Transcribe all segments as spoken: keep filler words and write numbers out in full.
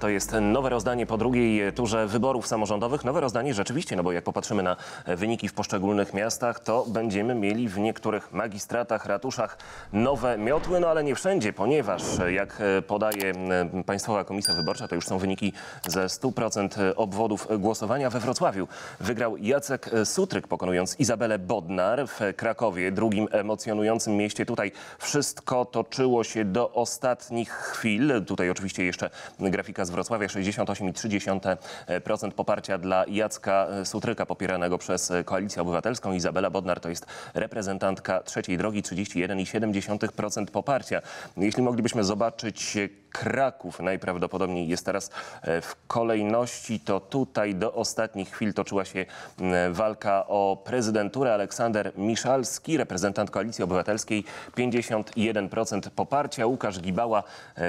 To jest nowe rozdanie po drugiej turze wyborów samorządowych. Nowe rozdanie rzeczywiście, no bo jak popatrzymy na wyniki w poszczególnych miastach, to będziemy mieli w niektórych magistratach, ratuszach nowe miotły, no ale nie wszędzie, ponieważ jak podaje Państwowa Komisja Wyborcza, to już są wyniki ze stu procent obwodów głosowania. We Wrocławiu wygrał Jacek Sutryk, pokonując Izabelę Bodnar. W Krakowie, drugim emocjonującym mieście, tutaj wszystko toczyło się do ostatnich chwil. Tutaj oczywiście jeszcze grafika z Wrocławia, sześćdziesiąt osiem przecinek trzy procent poparcia dla Jacka Sutryka popieranego przez Koalicję Obywatelską. Izabela Bodnar to jest reprezentantka Trzeciej Drogi, trzydzieści jeden przecinek siedem procent poparcia. Jeśli moglibyśmy zobaczyć Kraków, najprawdopodobniej jest teraz w kolejności, to tutaj do ostatnich chwil toczyła się walka o prezydenturę. Aleksander Miszalski, reprezentant Koalicji Obywatelskiej, pięćdziesiąt jeden procent poparcia. Łukasz Gibała,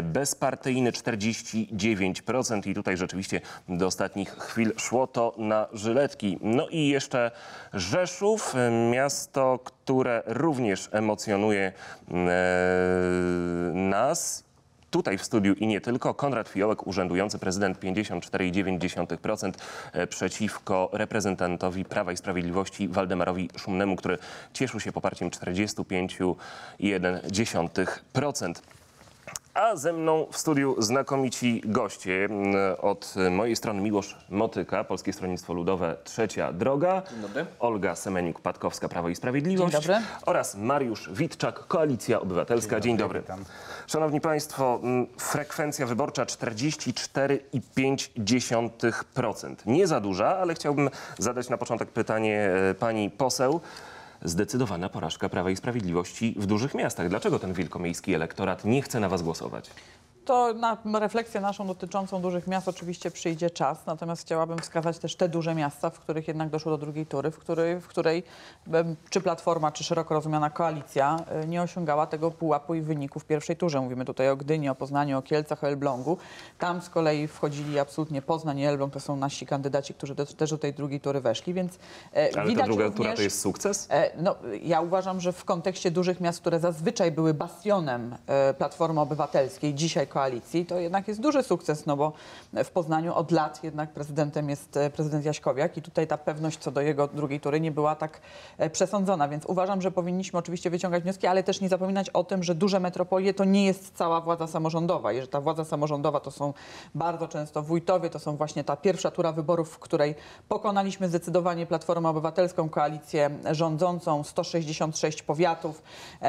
bezpartyjny, czterdzieści dziewięć procent i tutaj rzeczywiście do ostatnich chwil szło to na żyletki. No i jeszcze Rzeszów, miasto, które również emocjonuje e, nas. Tutaj w studiu i nie tylko. Konrad Fijołek, urzędujący prezydent, pięćdziesiąt cztery przecinek dziewięć procent przeciwko reprezentantowi Prawa i Sprawiedliwości Waldemarowi Szumnemu, który cieszył się poparciem czterdzieści pięć przecinek jeden procent. A ze mną w studiu znakomici goście. Od mojej strony Miłosz Motyka, Polskie Stronnictwo Ludowe, Trzecia Droga. Dzień dobry. Olga Semeniuk-Patkowska, Prawo i Sprawiedliwość. Dzień dobry. Oraz Mariusz Witczak, Koalicja Obywatelska. Dzień dobry. Dzień dobry. Szanowni Państwo, frekwencja wyborcza czterdzieści cztery przecinek pięć procent. Nie za duża, ale chciałbym zadać na początek pytanie pani poseł. Zdecydowana porażka Prawa i Sprawiedliwości w dużych miastach. Dlaczego ten wielkomiejski elektorat nie chce na was głosować? To na refleksję naszą dotyczącą dużych miast oczywiście przyjdzie czas, natomiast chciałabym wskazać też te duże miasta, w których jednak doszło do drugiej tury, w której, w której czy Platforma, czy szeroko rozumiana koalicja nie osiągała tego pułapu i wyników w pierwszej turze. Mówimy tutaj o Gdyni, o Poznaniu, o Kielcach, o Elblągu. Tam z kolei wchodzili absolutnie Poznań i Elbląg, to są nasi kandydaci, którzy też do tej drugiej tury weszli, więc Ale widać ta druga również, tura to jest sukces? No, ja uważam, że w kontekście dużych miast, które zazwyczaj były bastionem Platformy Obywatelskiej, dzisiaj koalicji, to jednak jest duży sukces, no bo w Poznaniu od lat jednak prezydentem jest prezydent Jaśkowiak i tutaj ta pewność co do jego drugiej tury nie była tak przesądzona, więc uważam, że powinniśmy oczywiście wyciągać wnioski, ale też nie zapominać o tym, że duże metropolie to nie jest cała władza samorządowa i że ta władza samorządowa to są bardzo często wójtowie, to są właśnie ta pierwsza tura wyborów, w której pokonaliśmy zdecydowanie Platformę Obywatelską, koalicję rządzącą, sto sześćdziesiąt sześć powiatów.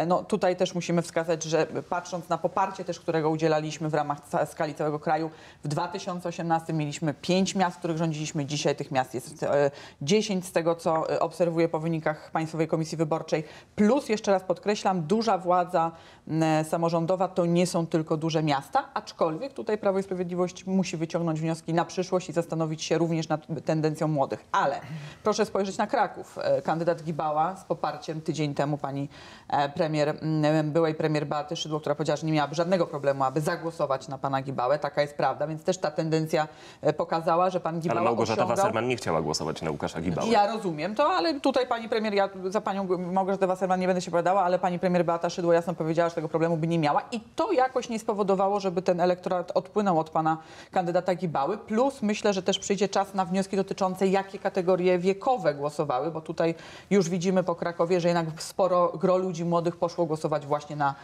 No tutaj też musimy wskazać, że patrząc na poparcie też, którego udzielaliśmy w ramach skali całego kraju. W dwa tysiące osiemnastym mieliśmy pięć miast, w których rządziliśmy. Dzisiaj tych miast jest dziesięć, z tego co obserwuję po wynikach Państwowej Komisji Wyborczej. Plus, jeszcze raz podkreślam, duża władza samorządowa to nie są tylko duże miasta, aczkolwiek tutaj Prawo i Sprawiedliwość musi wyciągnąć wnioski na przyszłość i zastanowić się również nad tendencją młodych. Ale proszę spojrzeć na Kraków. Kandydat Gibała z poparciem tydzień temu pani premier, byłej premier Beaty Szydło, która powiedziała, że nie miałaby żadnego problemu, aby zagłosować na pana Gibałę. Taka jest prawda, więc też ta tendencja pokazała, że pan Gibała Ale Małgorzata osiągał... Wasserman nie chciała głosować na Łukasza Gibałę. Ja rozumiem to, ale tutaj pani premier, ja za panią Małgorzatę Wasserman nie będę się opowiadała, ale pani premier Beata Szydło jasno powiedziała, że tego problemu by nie miała i to jakoś nie spowodowało, żeby ten elektorat odpłynął od pana kandydata Gibały. Plus myślę, że też przyjdzie czas na wnioski dotyczące, jakie kategorie wiekowe głosowały, bo tutaj już widzimy po Krakowie, że jednak sporo gro ludzi młodych poszło głosować właśnie na,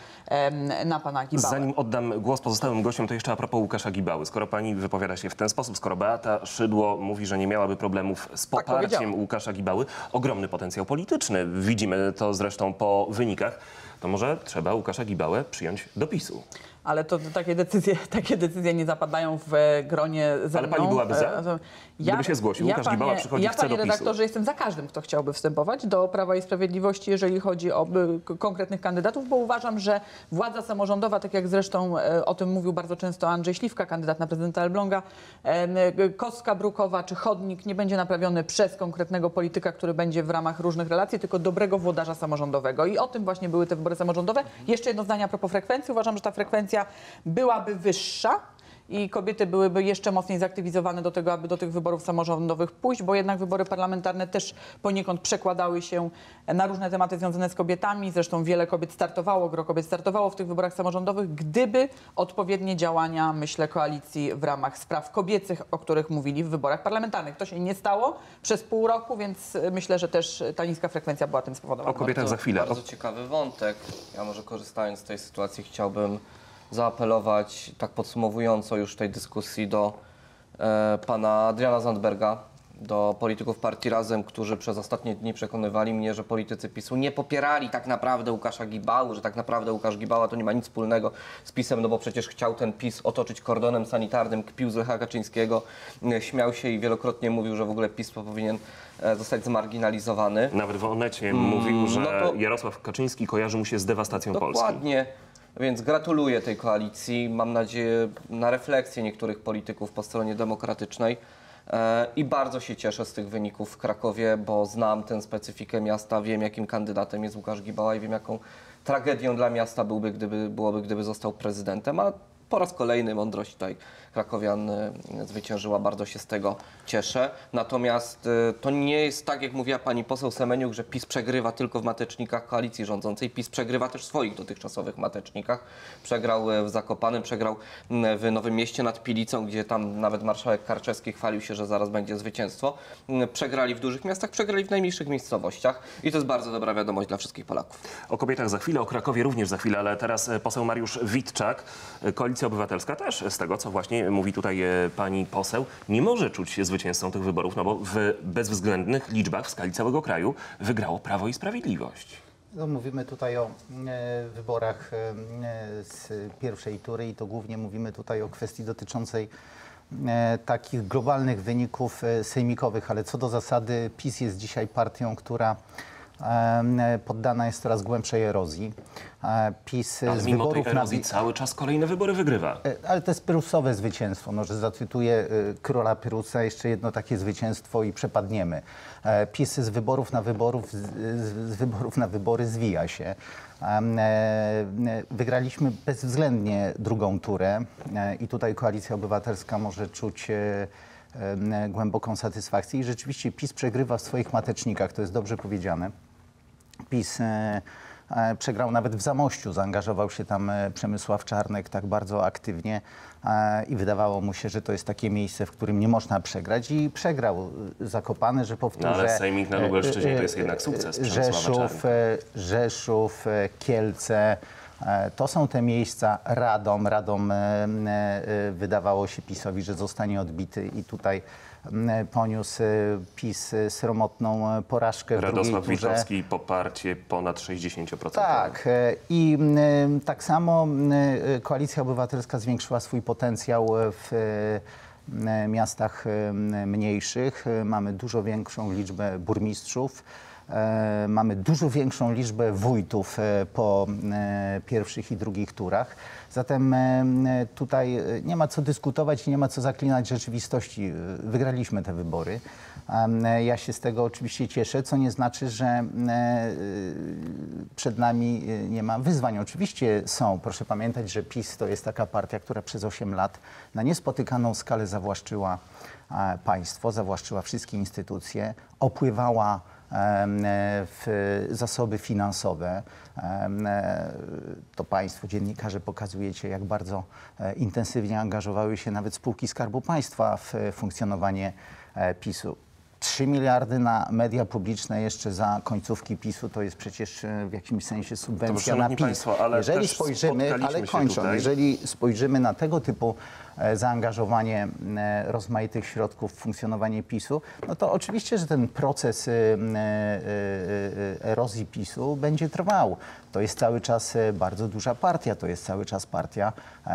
na pana Gibałę. Zanim oddam głos pozostałym gościom, to jeszcze a propos Łukasza Gibały. Skoro pani wypowiada się w ten sposób, skoro Beata Szydło mówi, że nie miałaby problemów z poparciem tak Łukasza Gibały, ogromny potencjał polityczny. Widzimy to zresztą po wynikach. To może trzeba Łukasza Gibałę przyjąć do PiSu. Ale to, to takie, decyzje, takie decyzje nie zapadają w gronie ze mną. Ale pani byłaby za? Ja, Gdyby się zgłosił, ja, Łukasz panie, Gibała przychodzi ja, chce panie do PiSu. Redaktorze, jestem za każdym, kto chciałby wstępować do Prawa i Sprawiedliwości, jeżeli chodzi o y, konkretnych kandydatów, bo uważam, że władza samorządowa, tak jak zresztą y, o tym mówił bardzo często Andrzej Śliwka, kandydat na prezydenta Elbląga, y, y, kostka brukowa czy chodnik nie będzie naprawiony przez konkretnego polityka, który będzie w ramach różnych relacji, tylko dobrego włodarza samorządowego. I o tym właśnie były te wybory samorządowe. Jeszcze jedno zdanie a propos frekwencji. Uważam, że ta frekwencja byłaby wyższa, i kobiety byłyby jeszcze mocniej zaktywizowane do tego, aby do tych wyborów samorządowych pójść, bo jednak wybory parlamentarne też poniekąd przekładały się na różne tematy związane z kobietami. Zresztą wiele kobiet startowało, gro kobiet startowało w tych wyborach samorządowych, gdyby odpowiednie działania, myślę, koalicji w ramach spraw kobiecych, o których mówili w wyborach parlamentarnych. To się nie stało przez pół roku, więc myślę, że też ta niska frekwencja była tym spowodowana. O kobietach bardzo, za chwilę. Bardzo ciekawy wątek. Ja może korzystając z tej sytuacji chciałbym zaapelować, tak podsumowująco już tej dyskusji, do e, pana Adriana Zandberga, do polityków partii Razem, którzy przez ostatnie dni przekonywali mnie, że politycy PiSu nie popierali tak naprawdę Łukasza Gibały, że tak naprawdę Łukasz Gibała to nie ma nic wspólnego z PiSem, no bo przecież chciał ten PiS otoczyć kordonem sanitarnym, kpił z Lecha Kaczyńskiego, śmiał się i wielokrotnie mówił, że w ogóle PiS powinien zostać zmarginalizowany. Nawet w Onecie mm, mówił, że no to... Jarosław Kaczyński kojarzy mu się z dewastacją Polski. Dokładnie. Więc gratuluję tej koalicji, mam nadzieję na refleksję niektórych polityków po stronie demokratycznej i bardzo się cieszę z tych wyników w Krakowie, bo znam tę specyfikę miasta, wiem jakim kandydatem jest Łukasz Gibała i wiem jaką tragedią dla miasta byłby, gdyby, byłoby, gdyby został prezydentem, a po raz kolejny mądrość tutaj krakowian zwyciężyła, bardzo się z tego cieszę. Natomiast to nie jest tak, jak mówiła pani poseł Semeniuk, że PiS przegrywa tylko w matecznikach koalicji rządzącej. PiS przegrywa też w swoich dotychczasowych matecznikach. Przegrał w Zakopanem, przegrał w Nowym Mieście nad Pilicą, gdzie tam nawet marszałek Karczewski chwalił się, że zaraz będzie zwycięstwo. Przegrali w dużych miastach, przegrali w najmniejszych miejscowościach i to jest bardzo dobra wiadomość dla wszystkich Polaków. O kobietach za chwilę, o Krakowie również za chwilę, ale teraz poseł Mariusz Witczak, Koalicja Obywatelska też z tego, co właśnie mówi tutaj pani poseł, nie może czuć się zwycięzcą tych wyborów, no bo w bezwzględnych liczbach w skali całego kraju wygrało Prawo i Sprawiedliwość. No, mówimy tutaj o e, wyborach e, z pierwszej tury i to głównie mówimy tutaj o kwestii dotyczącej e, takich globalnych wyników e, sejmikowych, ale co do zasady PiS jest dzisiaj partią, która poddana jest coraz głębszej erozji. PiS ale z mimo wyborów tej erozji na... cały czas kolejne wybory wygrywa. Ale to jest pyrrhusowe zwycięstwo. No, że zacytuję króla Pyrrhusa, jeszcze jedno takie zwycięstwo i przepadniemy. PiS z wyborów na wyborów, z wyborów na wybory zwija się. Wygraliśmy bezwzględnie drugą turę i tutaj Koalicja Obywatelska może czuć głęboką satysfakcję i rzeczywiście PiS przegrywa w swoich matecznikach, to jest dobrze powiedziane. PiS e, e, przegrał nawet w Zamościu, zaangażował się tam Przemysław Czarnek tak bardzo aktywnie e, i wydawało mu się, że to jest takie miejsce, w którym nie można przegrać i przegrał Zakopane, że powtórzę... No, ale sejmik na Lubelszczyźnie to jest jednak sukces Przemysława Rzeszów, Rzeszów, Kielce... To są te miejsca, Radom, Radom wydawało się PiSowi, że zostanie odbity i tutaj poniósł PiS sromotną porażkę w drugiej turze. Radosław Wilczowski, poparcie ponad sześćdziesiąt procent. Tak i tak samo Koalicja Obywatelska zwiększyła swój potencjał w miastach mniejszych. Mamy dużo większą liczbę burmistrzów. E, mamy dużo większą liczbę wójtów e, po e, pierwszych i drugich turach. Zatem e, tutaj nie ma co dyskutować i nie ma co zaklinać rzeczywistości. Wygraliśmy te wybory. E, ja się z tego oczywiście cieszę, co nie znaczy, że e, przed nami nie ma wyzwań. Oczywiście są. Proszę pamiętać, że PiS to jest taka partia, która przez osiem lat na niespotykaną skalę zawłaszczyła e, państwo, zawłaszczyła wszystkie instytucje, opływała w zasoby finansowe. To państwo, dziennikarze pokazujecie, jak bardzo intensywnie angażowały się nawet spółki Skarbu Państwa w funkcjonowanie PiSu. trzy miliardy na media publiczne jeszcze za końcówki PiSu to jest przecież w jakimś sensie subwencja na PiS. Państwo, ale jeżeli spojrzymy, ale kończą, jeżeli spojrzymy na tego typu zaangażowanie rozmaitych środków w funkcjonowanie PiSu, no to oczywiście, że ten proces erozji PiSu będzie trwał. To jest cały czas bardzo duża partia, to jest cały czas partia,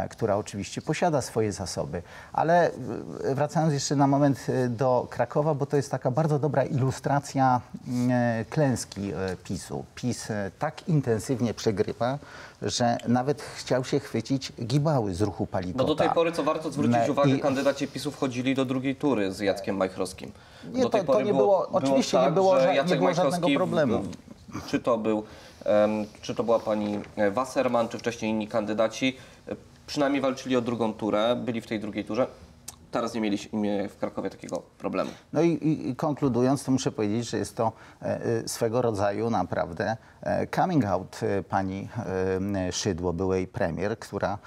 która oczywiście posiada swoje zasoby. Ale wracając jeszcze na moment do Krakowa, bo to jest taka bardzo dobra ilustracja klęski PiSu. PiS tak intensywnie przegrywa, że nawet chciał się chwycić Gibały z ruchu Palikota. No do tej pory, co warto zwrócić uwagę, i... kandydaci PiSu wchodzili do drugiej tury z Jackiem Majchrowskim. Nie, do tej to, pory to nie było, było oczywiście było tak, nie było, że Jacek nie było żadnego problemu. Czy to był, um, czy to była pani Wasserman, czy wcześniej inni kandydaci, przynajmniej walczyli o drugą turę, byli w tej drugiej turze. Teraz nie mieliśmy w Krakowie takiego problemu. No i, i konkludując, to muszę powiedzieć, że jest to swego rodzaju naprawdę coming out pani Szydło, byłej premier, która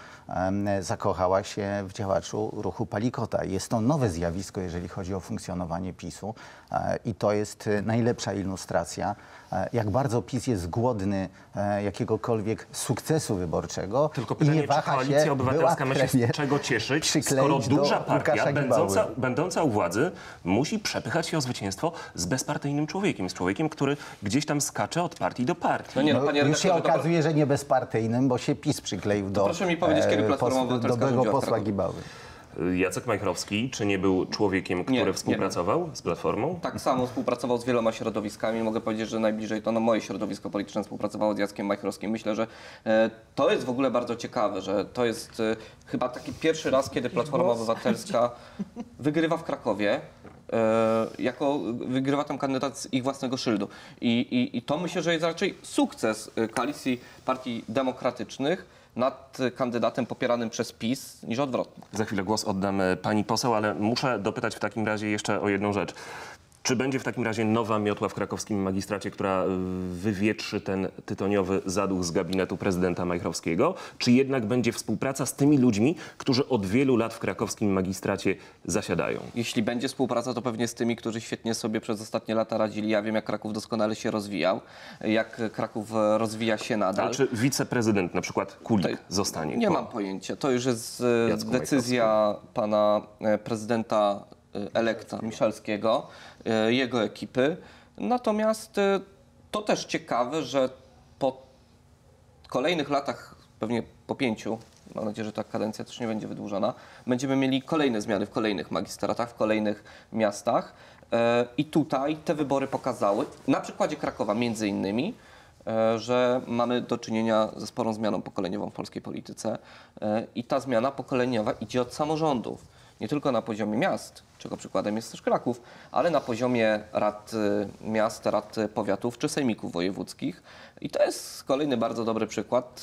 zakochała się w działaczu ruchu Palikota. Jest to nowe zjawisko, jeżeli chodzi o funkcjonowanie PiSu i to jest najlepsza ilustracja, jak bardzo PiS jest głodny jakiegokolwiek sukcesu wyborczego. Tylko pytanie, nie waha czy Koalicja się, Obywatelska ma się z czego cieszyć, skoro duża partia będąca, będąca u władzy musi przepychać się o zwycięstwo z bezpartyjnym człowiekiem, z człowiekiem, który gdzieś tam skacze od partii do partii. No nie, no, panie redaktorze, już się okazuje, że nie bezpartyjnym, bo się PiS przykleił do, proszę mi powiedzieć, kiedy Platforma Obywatelska dobrego posła Gibały. Jacek Majchrowski, czy nie był człowiekiem, który nie, współpracował nie. z Platformą? Tak samo współpracował z wieloma środowiskami. Mogę powiedzieć, że najbliżej to no, moje środowisko polityczne współpracowało z Jackiem Majchrowskim. Myślę, że e, to jest w ogóle bardzo ciekawe, że to jest e, chyba taki pierwszy raz, kiedy Platforma Obywatelska wygrywa w Krakowie, e, jako wygrywa tam kandydat z ich własnego szyldu. I, i, i to myślę, że jest raczej sukces koalicji partii demokratycznych nad kandydatem popieranym przez PiS niż odwrotnie. Za chwilę głos oddam pani poseł, ale muszę dopytać w takim razie jeszcze o jedną rzecz. Czy będzie w takim razie nowa miotła w krakowskim magistracie, która wywietrzy ten tytoniowy zaduch z gabinetu prezydenta Majchrowskiego? Czy jednak będzie współpraca z tymi ludźmi, którzy od wielu lat w krakowskim magistracie zasiadają? Jeśli będzie współpraca, to pewnie z tymi, którzy świetnie sobie przez ostatnie lata radzili. Ja wiem, jak Kraków doskonale się rozwijał, jak Kraków rozwija się nadal. Ale czy wiceprezydent, na przykład Kulik, zostanie? Nie po... mam pojęcia. To już jest Jacku decyzja pana prezydenta elekta Miszalskiego, jego ekipy. Natomiast to też ciekawe, że po kolejnych latach, pewnie po pięciu, mam nadzieję, że ta kadencja też nie będzie wydłużona, będziemy mieli kolejne zmiany w kolejnych magistratach, w kolejnych miastach. I tutaj te wybory pokazały, na przykładzie Krakowa między innymi, że mamy do czynienia ze sporą zmianą pokoleniową w polskiej polityce. I ta zmiana pokoleniowa idzie od samorządów. Nie tylko na poziomie miast, czego przykładem jest też Kraków, ale na poziomie rad miast, rad powiatów czy sejmików wojewódzkich. I to jest kolejny bardzo dobry przykład.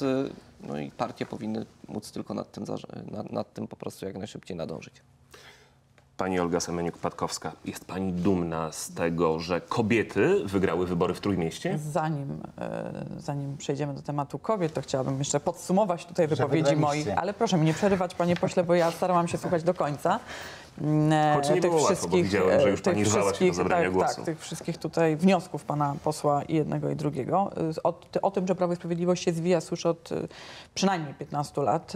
No i partie powinny móc tylko nad tym, nad, nad tym po prostu jak najszybciej nadążyć. Pani Olga Semeniuk-Patkowska, jest pani dumna z tego, że kobiety wygrały wybory w Trójmieście? Zanim, zanim przejdziemy do tematu kobiet, to chciałabym jeszcze podsumować tutaj wypowiedzi moich. Ale proszę mnie nie przerywać, panie pośle, bo ja starałam się słuchać do końca. Choć nie było łatwo, bo widziałem, że już pani rwała się do zabrania tak, głosu. Tak, tych wszystkich tutaj wniosków pana posła i jednego i drugiego. O, o tym, że Prawo i Sprawiedliwość się zwija, słyszę od przynajmniej piętnastu lat.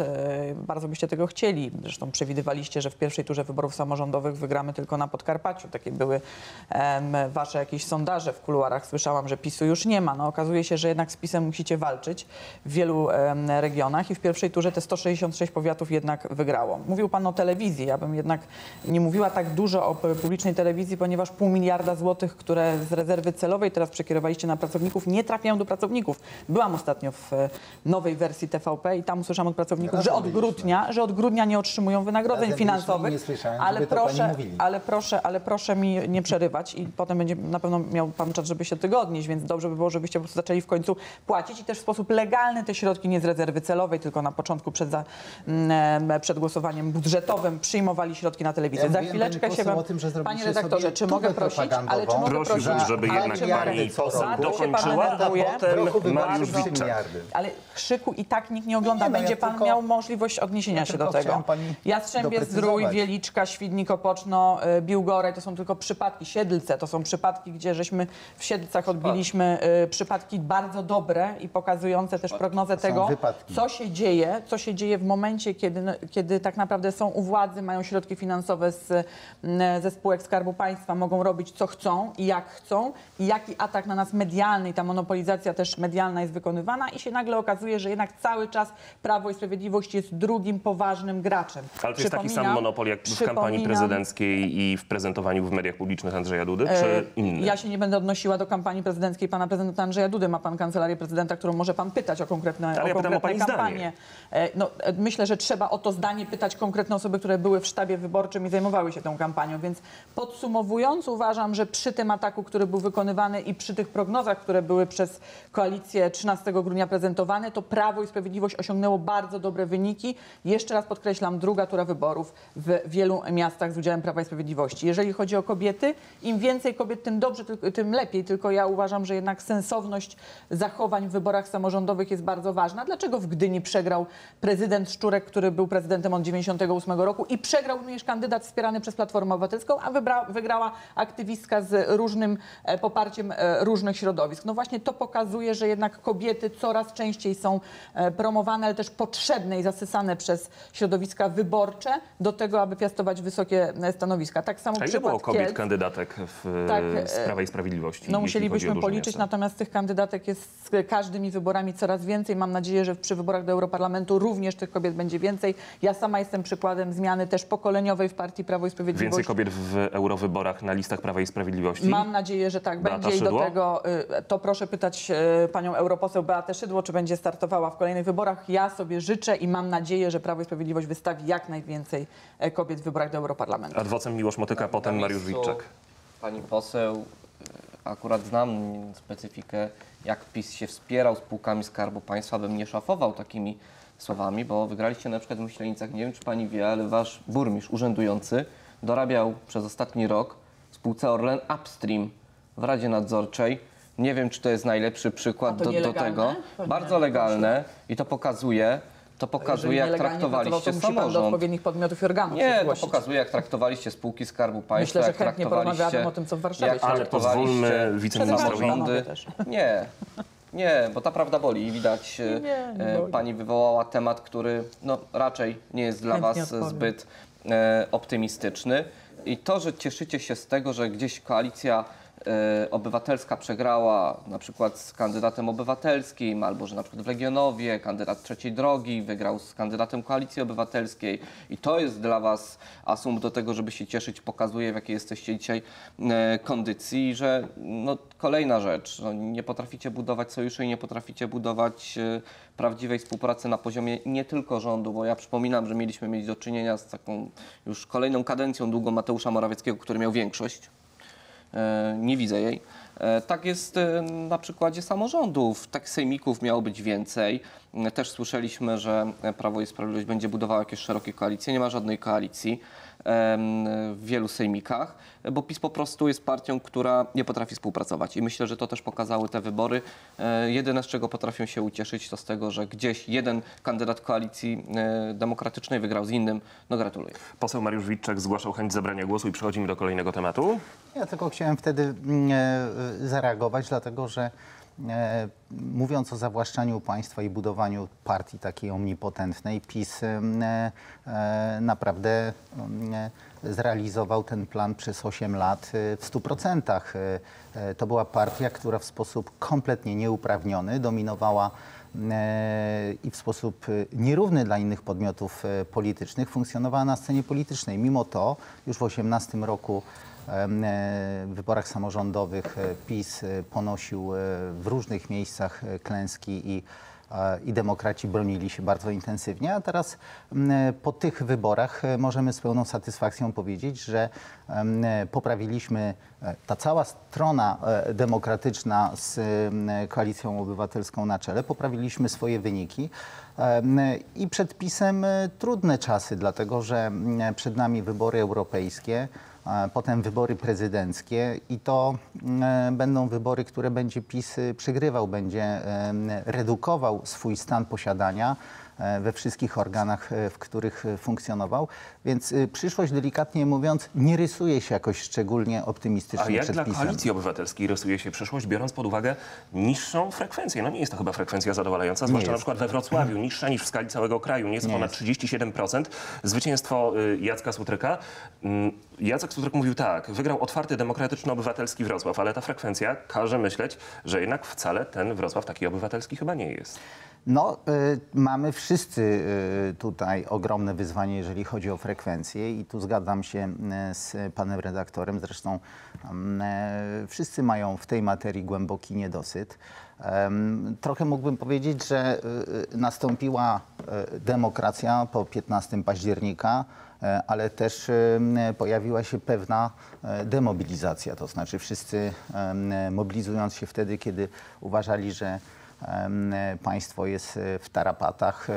Bardzo byście tego chcieli. Zresztą przewidywaliście, że w pierwszej turze wyborów samorządowych wygramy tylko na Podkarpaciu. Takie były em, wasze jakieś sondaże w kuluarach. Słyszałam, że PiSu już nie ma. No, okazuje się, że jednak z PiSem musicie walczyć w wielu em, regionach i w pierwszej turze te sto sześćdziesiąt sześć powiatów jednak wygrało. Mówił pan o telewizji. Ja bym jednak nie mówiła tak dużo o publicznej telewizji, ponieważ pół miliarda złotych, które z rezerwy celowej teraz przekierowaliście na pracowników, nie trafiają do pracowników. Byłam ostatnio w nowej wersji T V P i tam usłyszałam od pracowników, że od grudnia, że od grudnia nie otrzymują wynagrodzeń finansowych. Ale proszę, ale proszę, ale proszę mi nie przerywać i potem będzie na pewno miał pan czas, żeby się do tego odnieść, więc dobrze by było, żebyście po prostu zaczęli w końcu płacić i też w sposób legalny te środki nie z rezerwy celowej, tylko na początku przed, za, przed głosowaniem budżetowym przyjmowali środki na telewizję. Ja za chwileczkę się wam... Panie redaktorze, czy mogę prosić? Ale czy mogę prosić, żeby jednak pani poseł dokończyła, a potem Mariusz Witczak. Ale krzyku i tak nikt nie ogląda. Nie, no, będzie ja pan tylko... miał możliwość odniesienia ja się do tego. Jastrzębie Zdrój, Wieliczka, Świdnik, Opoczno, Biłgoraj to są tylko przypadki. Siedlce to są przypadki, gdzie żeśmy w Siedlcach odbiliśmy przypadki bardzo dobre i pokazujące też prognozę tego, co się dzieje, co się dzieje w momencie, kiedy, kiedy tak naprawdę są u władzy, mają środki finansowe, Z, ze spółek Skarbu Państwa, mogą robić co chcą i jak chcą i jaki atak na nas medialny i ta monopolizacja też medialna jest wykonywana i się nagle okazuje, że jednak cały czas Prawo i Sprawiedliwość jest drugim poważnym graczem. Ale to jest taki sam monopol jak w kampanii prezydenckiej i w prezentowaniu w mediach publicznych Andrzeja Dudy, czy inny? Ja się nie będę odnosiła do kampanii prezydenckiej pana prezydenta Andrzeja Dudy. Ma pan kancelarię prezydenta, którą może pan pytać o konkretne, Ale o ja konkretne o pani kampanie. Zdanie. No, myślę, że trzeba o to zdanie pytać konkretne osoby, które były w sztabie wyborczym, wyborczym i zajmowały się tą kampanią. Więc podsumowując, uważam, że przy tym ataku, który był wykonywany i przy tych prognozach, które były przez koalicję trzynastego grudnia prezentowane, to Prawo i Sprawiedliwość osiągnęło bardzo dobre wyniki. Jeszcze raz podkreślam, druga tura wyborów w wielu miastach z udziałem Prawa i Sprawiedliwości. Jeżeli chodzi o kobiety, im więcej kobiet, tym dobrze, tym lepiej. Tylko ja uważam, że jednak sensowność zachowań w wyborach samorządowych jest bardzo ważna. Dlaczego w Gdyni przegrał prezydent Szczurek, który był prezydentem od dziewięćdziesiątego ósmego roku, i przegrał również kandydat wspierany przez Platformę Obywatelską, a wybra, wygrała aktywistka z różnym poparciem różnych środowisk? No właśnie to pokazuje, że jednak kobiety coraz częściej są promowane, ale też potrzebne i zasysane przez środowiska wyborcze do tego, aby piastować wysokie stanowiska. Tak samo a ile było kobiet Kielc, kandydatek w tak, Prawa i Sprawiedliwości? No musielibyśmy policzyć, miasta. Natomiast tych kandydatek jest z każdymi wyborami coraz więcej. Mam nadzieję, że przy wyborach do Europarlamentu również tych kobiet będzie więcej. Ja sama jestem przykładem zmiany też pokoleniowej w partii Prawo i Sprawiedliwość. Więcej kobiet w eurowyborach na listach Prawa i Sprawiedliwości? Mam nadzieję, że tak Beata będzie. I do tego to proszę pytać panią europoseł Beatę Szydło, czy będzie startowała w kolejnych wyborach. Ja sobie życzę i mam nadzieję, że Prawo i Sprawiedliwość wystawi jak najwięcej kobiet w wyborach do Europarlamentu. Adwocem Miłosz Motyka, na potem na Mariusz Witczak. Pani poseł, akurat znam specyfikę, jak PiS się wspierał spółkami Skarbu Państwa, bym nie szafował takimi słowami, bo wygraliście na przykład w Myślenicach, nie wiem czy pani wie, ale wasz burmistrz urzędujący dorabiał przez ostatni rok spółce Orlen Upstream w Radzie Nadzorczej. Nie wiem, czy to jest najlepszy przykład do, do tego. To bardzo legalne i to pokazuje, to pokazuje jak traktowaliście to samorząd. Do odpowiednich podmiotów i organów nie, to pokazuje jak traktowaliście spółki Skarbu Państwa. Myślę, że chętnie porozmawiamy o tym, co w Warszawie. Ale pozwólmy wiceministrowi. Nie. Nie, bo ta prawda boli i widać nie, nie boli. Pani wywołała temat, który no, raczej nie jest dla Chętnie was odpowiem. zbyt e, optymistyczny. I to, że cieszycie się z tego, że gdzieś koalicja e, obywatelska przegrała na przykład z kandydatem obywatelskim, albo że na przykład w Legionowie kandydat Trzeciej Drogi wygrał z kandydatem Koalicji Obywatelskiej, i to jest dla was asumpt do tego, żeby się cieszyć, pokazuje w jakiej jesteście dzisiaj e, kondycji, że no, kolejna rzecz, no, nie potraficie budować sojuszy i nie potraficie budować e, prawdziwej współpracy na poziomie nie tylko rządu, bo ja przypominam, że mieliśmy mieć do czynienia z taką już kolejną kadencją długą Mateusza Morawieckiego, który miał większość. E, nie widzę jej. E, tak jest e, na przykładzie samorządów. Tak sejmików miało być więcej. E, też słyszeliśmy, że Prawo i Sprawiedliwość będzie budowało jakieś szerokie koalicje. Nie ma żadnej koalicji w wielu sejmikach, bo PiS po prostu jest partią, która nie potrafi współpracować. I myślę, że to też pokazały te wybory. Jedyne, z czego potrafią się ucieszyć, to z tego, że gdzieś jeden kandydat koalicji demokratycznej wygrał z innym. No gratuluję. Poseł Mariusz Witczak zgłaszał chęć zabrania głosu i przechodzimy do kolejnego tematu. Ja tylko chciałem wtedy zareagować, dlatego że mówiąc o zawłaszczaniu państwa i budowaniu partii takiej omnipotentnej, PiS naprawdę zrealizował ten plan przez osiem lat w stu procentach. To była partia, która w sposób kompletnie nieuprawniony dominowała i w sposób nierówny dla innych podmiotów politycznych funkcjonowała na scenie politycznej. Mimo to już w osiemnastym roku w wyborach samorządowych PiS ponosił w różnych miejscach klęski i, i demokraci bronili się bardzo intensywnie, a teraz po tych wyborach możemy z pełną satysfakcją powiedzieć, że poprawiliśmy, ta cała strona demokratyczna z Koalicją Obywatelską na czele, poprawiliśmy swoje wyniki. I przed PiS-em trudne czasy, dlatego że przed nami wybory europejskie, potem wybory prezydenckie i to będą wybory, które będzie PiS przegrywał, będzie redukował swój stan posiadania we wszystkich organach, w których funkcjonował. Więc przyszłość, delikatnie mówiąc, nie rysuje się jakoś szczególnie optymistycznie. A jak przed dla PiS-em. Koalicji Obywatelskiej rysuje się przyszłość, biorąc pod uwagę niższą frekwencję? No nie jest to chyba frekwencja zadowalająca, zwłaszcza na przykład we Wrocławiu, niższa niż w skali całego kraju, nie jest ponad trzydzieści siedem procent. Zwycięstwo Jacka Sutryka. Jacek Sutryk mówił tak, wygrał otwarty, demokratyczno-obywatelski Wrocław, ale ta frekwencja każe myśleć, że jednak wcale ten Wrocław taki obywatelski chyba nie jest. No, y, mamy wszyscy y, tutaj ogromne wyzwanie, jeżeli chodzi o frekwencję i tu zgadzam się z panem redaktorem. Zresztą y, wszyscy mają w tej materii głęboki niedosyt. Trochę mógłbym powiedzieć, że nastąpiła demokracja po piętnastego października ale też pojawiła się pewna demobilizacja. To znaczy wszyscy, mobilizując się wtedy, kiedy uważali, że państwo jest w tarapatach.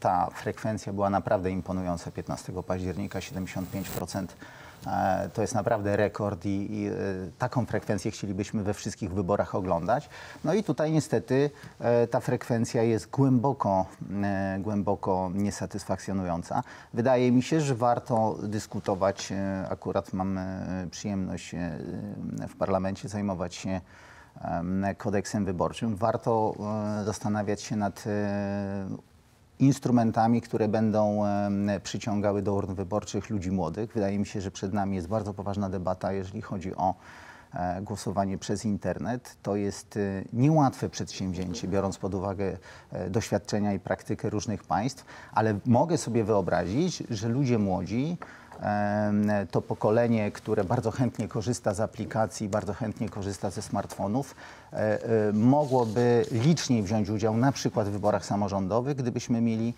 Ta frekwencja była naprawdę imponująca. piętnastego października siedemdziesiąt pięć procent to jest naprawdę rekord i, i taką frekwencję chcielibyśmy we wszystkich wyborach oglądać. No i tutaj niestety ta frekwencja jest głęboko, głęboko niesatysfakcjonująca. Wydaje mi się, że warto dyskutować. Akurat mam przyjemność w parlamencie zajmować się kodeksem wyborczym. Warto zastanawiać się nad instrumentami, które będą przyciągały do urn wyborczych ludzi młodych. Wydaje mi się, że przed nami jest bardzo poważna debata, jeżeli chodzi o głosowanie przez internet. To jest niełatwe przedsięwzięcie, biorąc pod uwagę doświadczenia i praktykę różnych państw, ale mogę sobie wyobrazić, że ludzie młodzi, to pokolenie, które bardzo chętnie korzysta z aplikacji, bardzo chętnie korzysta ze smartfonów, mogłoby liczniej wziąć udział na przykład w wyborach samorządowych, gdybyśmy mieli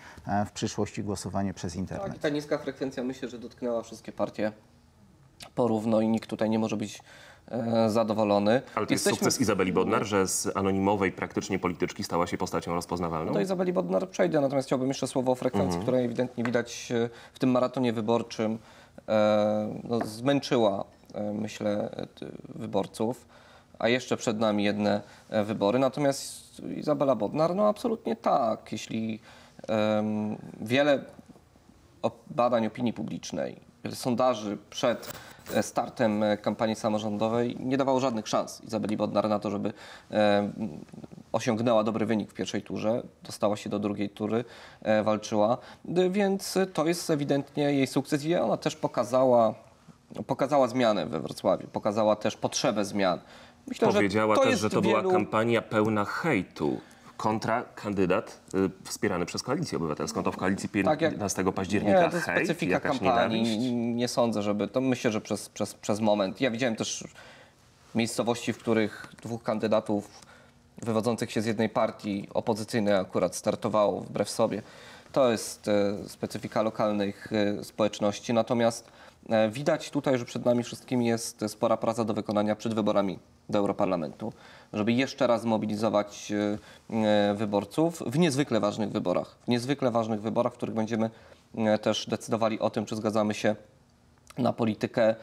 w przyszłości głosowanie przez internet. Tak, i ta niska frekwencja, myślę, że dotknęła wszystkie partie porówno i nikt tutaj nie może być zadowolony. Ale to jest Jesteśmy... sukces Izabeli Bodnar, że z anonimowej praktycznie polityczki stała się postacią rozpoznawalną? Do Izabeli Bodnar przejdę, natomiast chciałbym jeszcze słowo o frekwencji, mm -hmm. której ewidentnie widać w tym maratonie wyborczym. No, zmęczyła, myślę, wyborców, a jeszcze przed nami jedne wybory. Natomiast Izabela Bodnar, no absolutnie tak. Jeśli um, wiele badań opinii publicznej, sondaży przed startem kampanii samorządowej nie dawało żadnych szans Izabeli Bodnar na to, żeby e, osiągnęła dobry wynik w pierwszej turze. Dostała się do drugiej tury, e, walczyła, więc to jest ewidentnie jej sukces i ona też pokazała, pokazała zmianę we Wrocławiu, pokazała też potrzebę zmian. Myślę, Powiedziała że to też, że to wielu... była kampania pełna hejtu kontra kandydat y, wspierany przez Koalicję Obywatelską. To w koalicji piętnastego października. Nie, to jest specyfika kampanii. Nie, nie sądzę, żeby... To myślę, że przez, przez, przez moment. Ja widziałem też miejscowości, w których dwóch kandydatów wywodzących się z jednej partii opozycyjnej akurat startowało wbrew sobie. To jest y, specyfika lokalnych y, społeczności. Natomiast y, widać tutaj, że przed nami wszystkimi jest spora praca do wykonania przed wyborami do Europarlamentu, żeby jeszcze raz mobilizować wyborców w niezwykle ważnych wyborach. W niezwykle ważnych wyborach, w których będziemy też decydowali o tym, czy zgadzamy się na politykę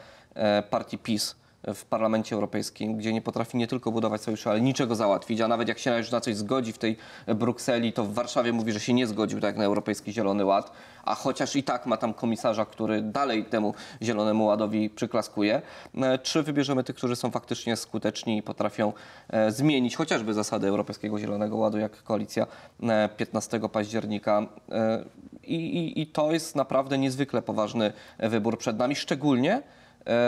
partii PiS w Parlamencie Europejskim, gdzie nie potrafi nie tylko budować sojuszy, ale niczego załatwić, a nawet jak się już na coś zgodzi w tej Brukseli, to w Warszawie mówi, że się nie zgodził, tak jak na Europejski Zielony Ład, a chociaż i tak ma tam komisarza, który dalej temu Zielonemu Ładowi przyklaskuje. Czy wybierzemy tych, którzy są faktycznie skuteczni i potrafią zmienić chociażby zasady Europejskiego Zielonego Ładu, jak koalicja piętnastego października. I, i, i to jest naprawdę niezwykle poważny wybór przed nami, szczególnie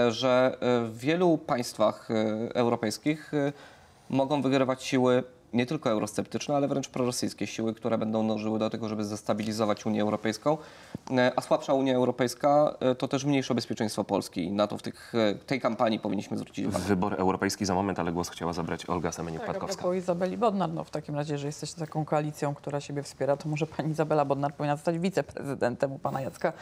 że w wielu państwach europejskich mogą wygrywać siły nie tylko eurosceptyczne, ale wręcz prorosyjskie siły, które będą dążyły do tego, żeby zdestabilizować Unię Europejską. A słabsza Unia Europejska to też mniejsze bezpieczeństwo Polski. Na to w tych, tej kampanii powinniśmy zwrócić uwagę. Wybor europejski za moment, ale głos chciała zabrać Olga Semeniuk-Patkowska. Tak, Izabeli Bodnar, no w takim razie, że jesteście taką koalicją, która siebie wspiera, to może pani Izabela Bodnar powinna zostać wiceprezydentem u pana Jacka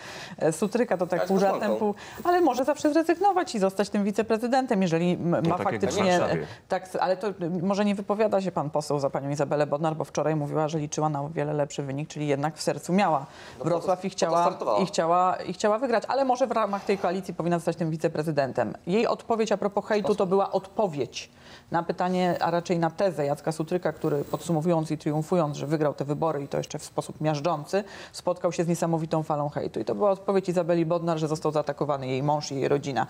Sutryka. To tak pół żartem, pół... Ale może zawsze zrezygnować i zostać tym wiceprezydentem, jeżeli ma no, tak faktycznie... Tak, ale to może nie wypowiada się pan poseł za panią Izabelę Bodnar, bo wczoraj mówiła, że liczyła na o wiele lepszy wynik, czyli jednak w sercu miała Wrocław i chciała, i chciała, i chciała wygrać, ale może w ramach tej koalicji powinna zostać tym wiceprezydentem. Jej odpowiedź a propos hejtu to była odpowiedź na pytanie, a raczej na tezę Jacka Sutryka, który podsumowując i triumfując, że wygrał te wybory i to jeszcze w sposób miażdżący, spotkał się z niesamowitą falą hejtu. I to była odpowiedź Izabeli Bodnar, że został zaatakowany jej mąż i jej rodzina.